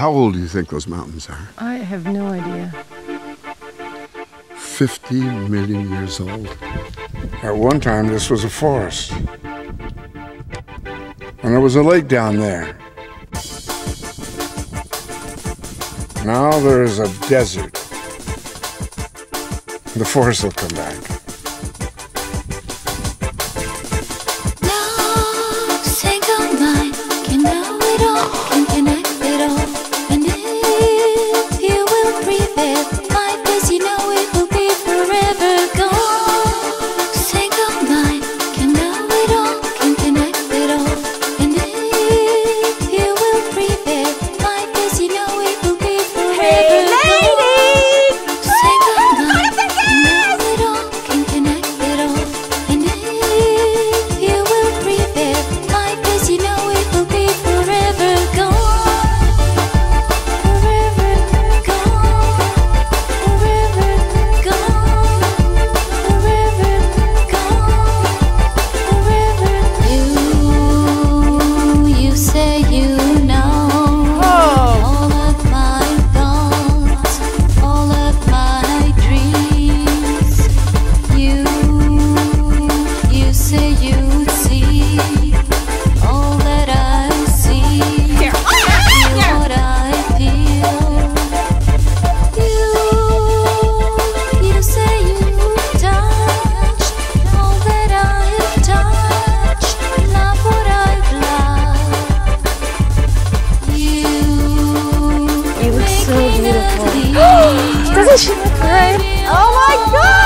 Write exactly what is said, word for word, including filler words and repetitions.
How old do you think those mountains are? I have no idea. fifty million years old. At one time, this was a forest. And there was a lake down there. Now there is a desert. The forest will come back. Doesn't she look good? Oh my God!